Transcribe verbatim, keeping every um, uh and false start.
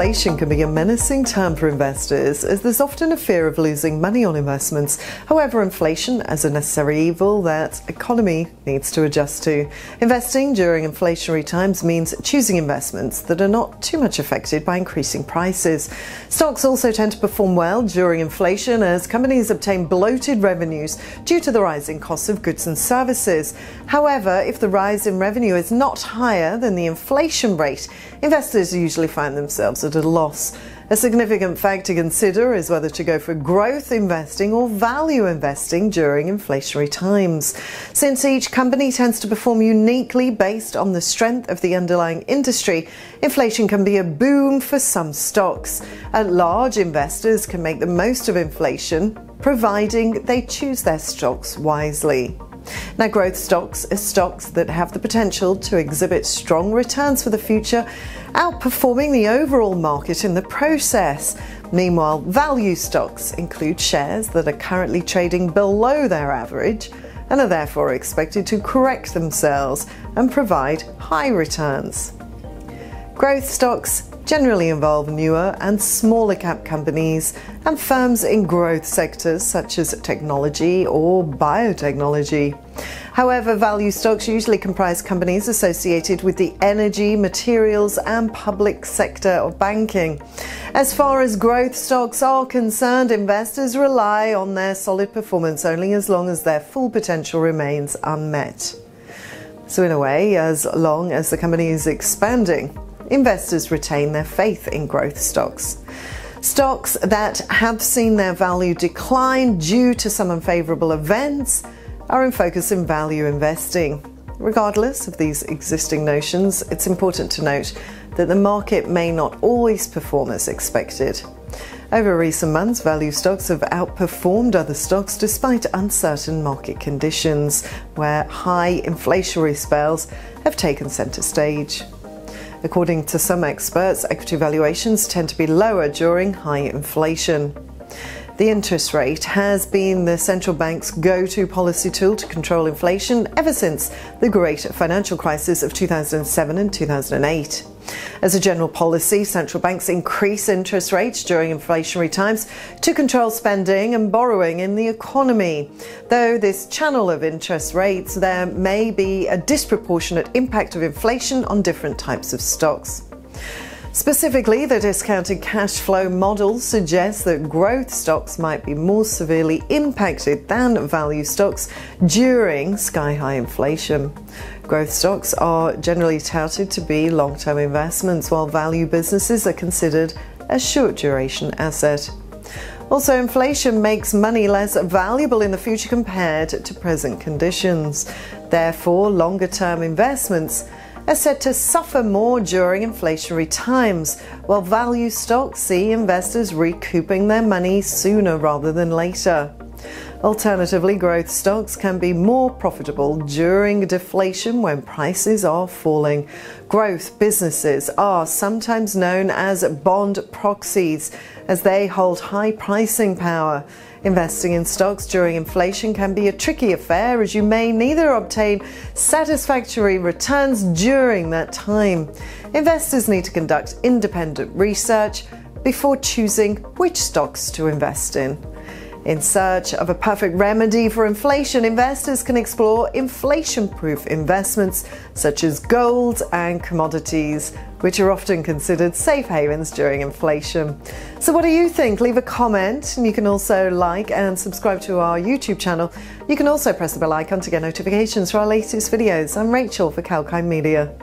Inflation can be a menacing term for investors, as there's often a fear of losing money on investments. However, inflation is a necessary evil that economy needs to adjust to. Investing during inflationary times means choosing investments that are not too much affected by increasing prices. Stocks also tend to perform well during inflation, as companies obtain bloated revenues due to the rising costs of goods and services. However, if the rise in revenue is not higher than the inflation rate, investors usually find themselves at a loss. A significant fact to consider is whether to go for growth investing or value investing during inflationary times. Since each company tends to perform uniquely based on the strength of the underlying industry, inflation can be a boon for some stocks. At large, investors can make the most of inflation, providing they choose their stocks wisely. Now, growth stocks are stocks that have the potential to exhibit strong returns for the future, outperforming the overall market in the process. Meanwhile, value stocks include shares that are currently trading below their average and are therefore expected to correct themselves and provide high returns. Growth stocks generally involve newer and smaller cap companies and firms in growth sectors such as technology or biotechnology. However, value stocks usually comprise companies associated with the energy, materials and public sector or banking. As far as growth stocks are concerned, investors rely on their solid performance only as long as their full potential remains unmet. So in a way, as long as the company is expanding, investors retain their faith in growth stocks. Stocks that have seen their value decline due to some unfavorable events are in focus in value investing. Regardless of these existing notions, it's important to note that the market may not always perform as expected. Over recent months, value stocks have outperformed other stocks despite uncertain market conditions, where high inflationary spells have taken center stage. According to some experts, equity valuations tend to be lower during high inflation. The interest rate has been the central bank's go-to policy tool to control inflation ever since the great financial crisis of two thousand seven and two thousand eight. As a general policy, central banks increase interest rates during inflationary times to control spending and borrowing in the economy. Though this channel of interest rates, there may be a disproportionate impact of inflation on different types of stocks. Specifically, the discounted cash flow model suggests that growth stocks might be more severely impacted than value stocks during sky-high inflation. Growth stocks are generally touted to be long-term investments, while value businesses are considered a short-duration asset. Also, inflation makes money less valuable in the future compared to present conditions. Therefore, longer-term investments are said to suffer more during inflationary times, while value stocks see investors recouping their money sooner rather than later. Alternatively, growth stocks can be more profitable during deflation when prices are falling. Growth businesses are sometimes known as bond proxies, as they hold high pricing power. Investing in stocks during inflation can be a tricky affair, as you may neither obtain satisfactory returns during that time. Investors need to conduct independent research before choosing which stocks to invest in. In search of a perfect remedy for inflation, investors can explore inflation-proof investments such as gold and commodities, which are often considered safe havens during inflation. So what do you think? Leave a comment, and you can also like and subscribe to our YouTube channel. You can also press the bell icon to get notifications for our latest videos. I'm Rachel for Kalkine Media.